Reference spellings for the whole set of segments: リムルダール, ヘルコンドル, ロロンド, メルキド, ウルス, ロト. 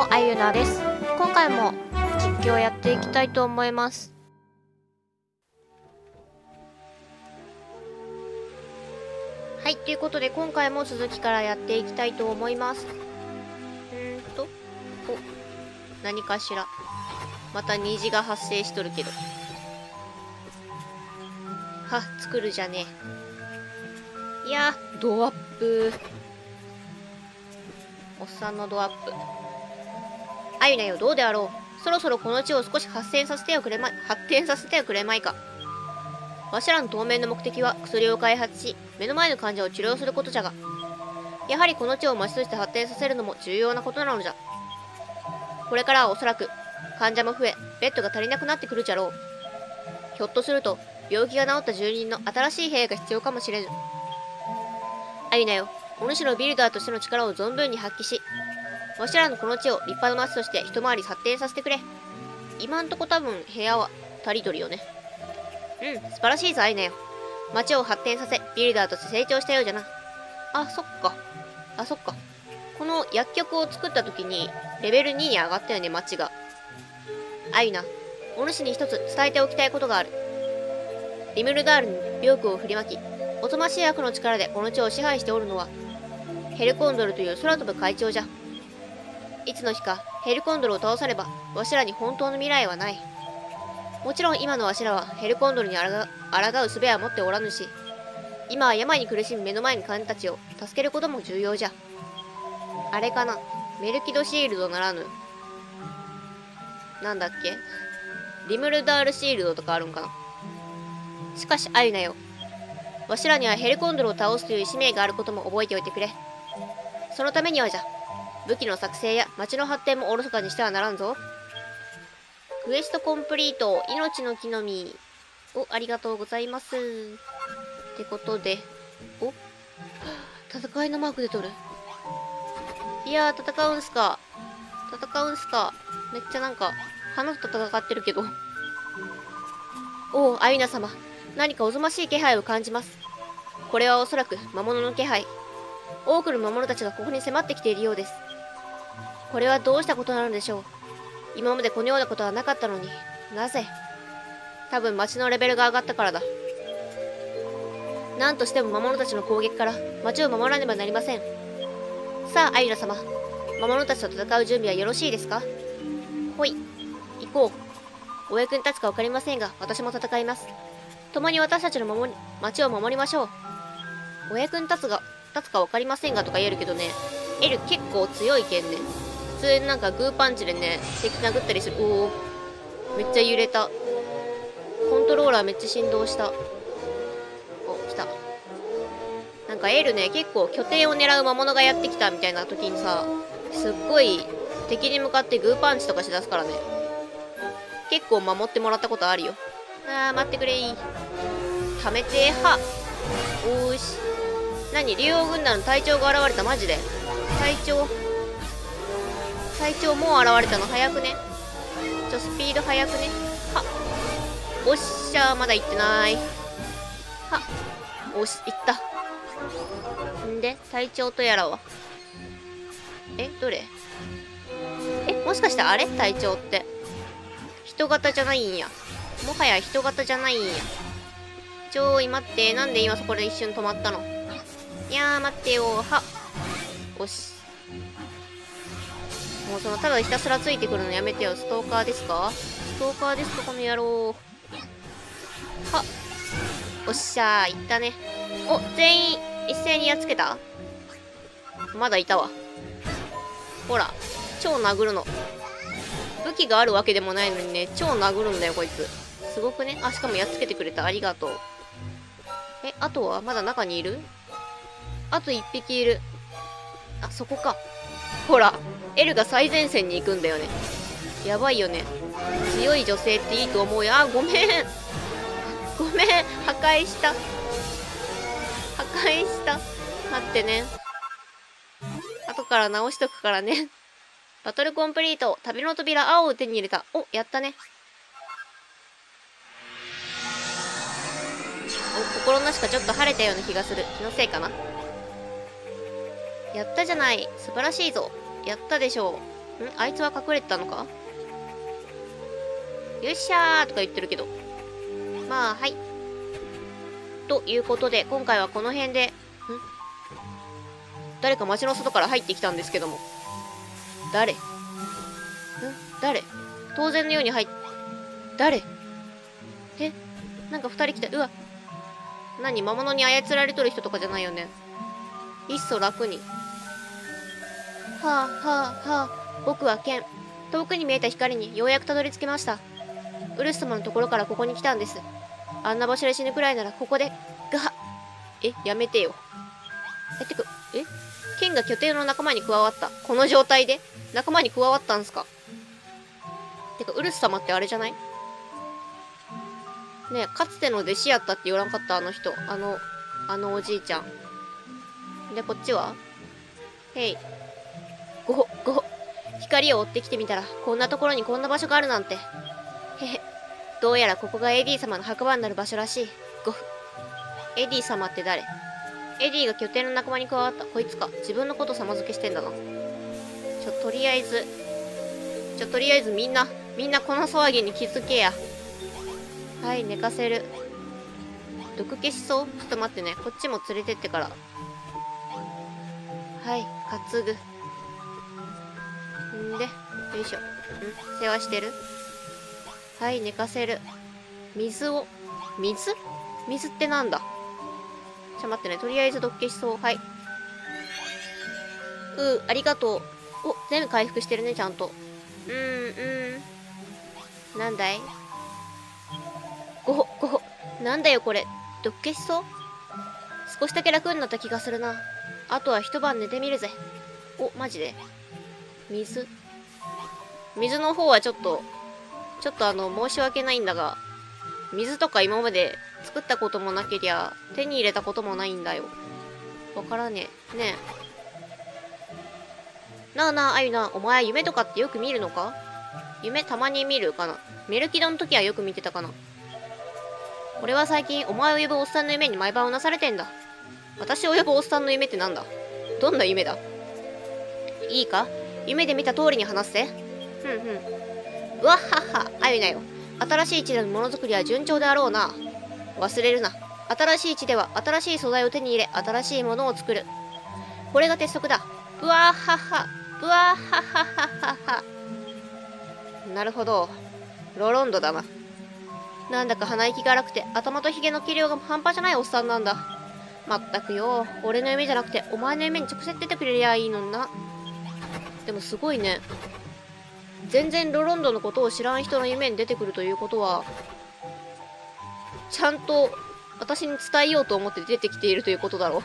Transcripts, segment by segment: もあゆなです。今回も実況やっていきたいと思います。はい、ということで今回も続きからやっていきたいと思います。お、何かしらまた虹が発生しとるけど、は作るじゃねえ。いやー、ドアップ、おっさんのドアップ。あゆなよ、どうであろう。そろそろこの地を少し発展させてはくれまいか。わしらの当面の目的は薬を開発し、目の前の患者を治療することじゃが、やはりこの地を町として発展させるのも重要なことなのじゃ。これからはおそらく患者も増え、ベッドが足りなくなってくるじゃろう。ひょっとすると、病気が治った住人の新しい兵が必要かもしれぬ。あゆなよ、お主のビルダーとしての力を存分に発揮し、わしらのこの地を立派な町として一回り発展させてくれ。今んとこ多分部屋は足りとるよね。うん、素晴らしいぞあゆなよ。町を発展させ、ビルダーとして成長したようじゃな。あ、そっか。この薬局を作った時にレベル2に上がったよね、町が。あゆな、お主に一つ伝えておきたいことがある。リムルダールに病気を振りまき、おとましい悪の力でこの地を支配しておるのは、ヘルコンドルという空飛ぶ怪鳥じゃ。いつの日かヘルコンドルを倒さねば、わしらに本当の未来はない。もちろん今のわしらはヘルコンドルに抗う術は持っておらぬし、今は病に苦しむ目の前の患者たちを助けることも重要じゃ。あれかな、メルキドシールドならぬ、なんだっけ、リムルダールシールドとかあるんかな。しかしあゆなよ、わしらにはヘルコンドルを倒すという使命があることも覚えておいてくれ。そのためにはじゃ、武器の作成や町の発展もおろそかにしてはならんぞ。クエストコンプリート、命の木の実をありがとうございます。ってことで、お、戦いのマーク出とる。いやー、戦うんすか。めっちゃなんか花と戦ってるけど。おお、あゆな様、何かおぞましい気配を感じます。これはおそらく魔物の気配。多くの魔物たちがここに迫ってきているようです。これはどうしたことなのでしょう。今までこのようなことはなかったのに、なぜ。多分町のレベルが上がったからだ。なんとしても魔物たちの攻撃から町を守らねばなりません。さああゆな様、魔物たちと戦う準備はよろしいですか。ほい、行こう。お役に立つか分かりませんが、私も戦います。共に私たちの町を守りましょう。お役に立つか分かりませんがとか言えるけどね。エル結構強いけんね。普通になんかグーパンチでね、敵殴ったりする。おお、めっちゃ揺れた。コントローラーめっちゃ振動した。お、来た。なんかエルね、結構拠点を狙う魔物がやってきたみたいな時にさ、すっごい敵に向かってグーパンチとかしだすからね。結構守ってもらったことあるよ。あー、待ってくれー。溜めてーは。おーし。何、竜王軍団の隊長が現れた。マジで隊長もう現れたの早くね。スピード早くね。は。おっしゃー、まだ行ってない。は。おし、行った。んで、隊長とやらは。え、どれ？え、もしかしてあれ？隊長って。人型じゃないんや。もはや人型じゃないんや。ちょい待って、なんで今そこで一瞬止まったの。いやー、待ってよー。は。おし。もうその、ただひたすらついてくるのやめてよ。ストーカーですか？ストーカーですか、この野郎。は。おっしゃー、いったね。お、全員一斉にやっつけた？まだいたわ。ほら、超殴るの。武器があるわけでもないのにね、超殴るんだよこいつ。すごくね。あ、しかもやっつけてくれた、ありがとう。え、あとはまだ中にいる？あと1匹いる。あ、そこか。ほら、エルが最前線に行くんだよね。やばいよね。強い女性っていいと思うよ。あ、ごめんごめん、破壊した。待ってね、後から直しとくからね。バトルコンプリート、旅の扉、青を手に入れた。お、やったね。お、心なしかちょっと晴れたような気がする。気のせいかな。やったじゃない。素晴らしいぞ。やったでしょあいつは隠れてたのか。よっしゃーとか言ってるけど。まあ、はい。ということで、今回はこの辺で、誰か街の外から入ってきたんですけども。誰当然のように誰え、なんか二人来た。うわ。何、魔物に操られとる人とかじゃないよね。いっそ楽に。はあはあはあ、僕は剣。遠くに見えた光にようやくたどり着きました。ウルス様のところからここに来たんです。あんな場所で死ぬくらいならここで、ガハッ。え、やめてよ。え、剣が巨帝の仲間に加わった。この状態で仲間に加わったんすか。てか、ウルス様ってあれじゃないねえ、かつての弟子やったって言わんかった、あの人。あのおじいちゃん。で、こっちはへい。光を追ってきてみたら、こんなところにこんな場所があるなんて。へへ。どうやらここがエディ様の墓場になる場所らしい。ごふ。エディ様って誰？エディが拠点の仲間に加わった。こいつか。自分のこと様付けしてんだな。とりあえずみんなこの騒ぎに気づけや。はい、寝かせる。毒消しそう？ちょっと待ってね。こっちも連れてってから。はい、担ぐ。んで、よいしょ。世話してる？はい、寝かせる。水ってなんだ？ちょ、待ってね。とりあえず毒消しそう。はい。ありがとう。お、全部回復してるね、ちゃんと。なんだい？ごほ。なんだよ、これ。毒消しそう？少しだけ楽になった気がするな。あとは一晩寝てみるぜ。お、マジで？水の方はちょっと申し訳ないんだが、水とか今まで作ったこともなけりゃ、手に入れたこともないんだよ。わからねえ。ねえ。なあなあ、あゆな、お前夢とかってよく見るのか？夢たまに見るかな。メルキドの時はよく見てたかな。俺は最近、お前を呼ぶおっさんの夢に毎晩うなされてんだ。私を呼ぶおっさんの夢ってなんだ？どんな夢だ？いいか？夢で見た通りに話せ。うわっはっは、あゆなよ。新しい地でのものづくりは順調であろうな。忘れるな。新しい地では新しい素材を手に入れ、新しいものを作る。これが鉄則だ。うわっはっは、うわっはっはっはっは。なるほど。ロロンドだな。なんだか鼻息が荒くて、頭とヒゲの気量が半端じゃないおっさんなんだ。まったくよ、俺の夢じゃなくて、お前の夢に直接出てくれりゃいいのにな。でもすごいね。全然ロロンドのことを知らん人の夢に出てくるということは、ちゃんと私に伝えようと思って出てきているということだろう。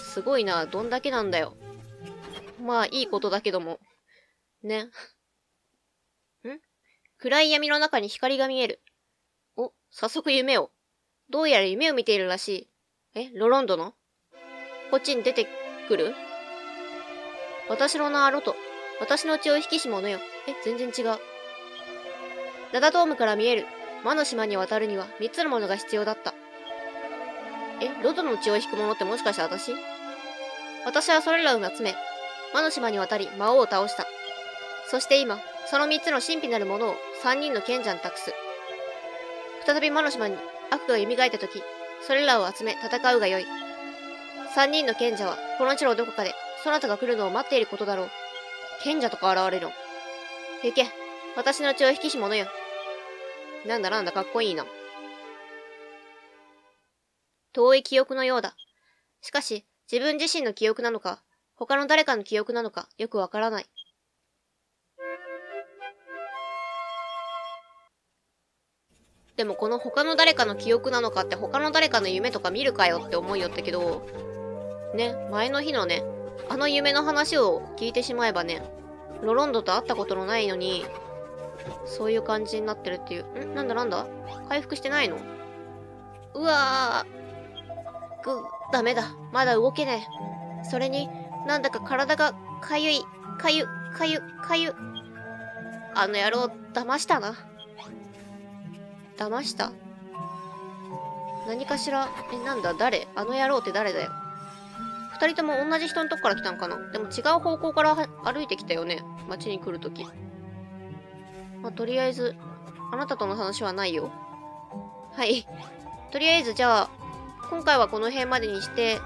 すごいな。どんだけなんだよ。まあいいことだけども。ね。暗い闇の中に光が見える。お、早速夢を。どうやら夢を見ているらしい。え、ロロンドの？こっちに出てくる？私の名はロト。私の血を引きし者よ。え、全然違う。ナダトームから見える。魔の島に渡るには3つのものが必要だった。え、ロトの血を引く者ってもしかして私はそれらを集め、魔の島に渡り魔王を倒した。そして今、その3つの神秘なるものを3人の賢者に託す。再び魔の島に悪が蘇った時、それらを集め戦うがよい。3人の賢者はこの地のどこかで、そなたが来るのを待っていることだろう。賢者とか現れるの。行け。私の血を引きし者よ。なんだかっこいいな。遠い記憶のようだ。しかし、自分自身の記憶なのか、他の誰かの記憶なのか、よくわからない。でもこの他の誰かの記憶なのかって他の誰かの夢とか見るかよって思いよったけど、ね、前の日のね、あの夢の話を聞いてしまえばね、ロロンドと会ったことのないのに、そういう感じになってるっていう。なんだ回復してないの？うわぁ。ダメだ。まだ動けねえ。それに、なんだか体がかゆい。あの野郎、騙したな。騙した？何かしら、誰？あの野郎って誰だよ。2人とも同じ人のとこから来たんかな。でも違う方向から歩いてきたよね、町に来るとき。まあ、とりあえずあなたとの話はないよ。はい。とりあえずじゃあ今回はこの辺までにして、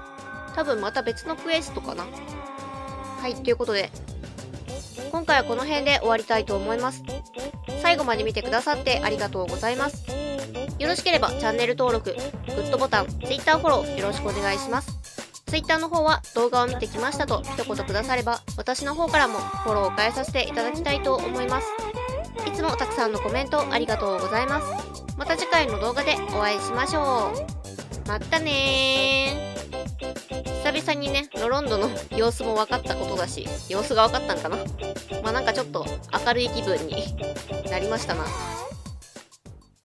多分また別のクエストかな。はい、ということで今回はこの辺で終わりたいと思います。最後まで見てくださってありがとうございます。よろしければチャンネル登録、グッドボタン、Twitter フォローよろしくお願いします。Twitter の方は動画を見てきましたと一言くだされば、私の方からもフォローを返させていただきたいと思います。いつもたくさんのコメントありがとうございます。また次回の動画でお会いしましょう。またねー。久々にね、ロロンドの様子も分かったことだし、様子が分かったんかな。まあなんかちょっと明るい気分になりましたな。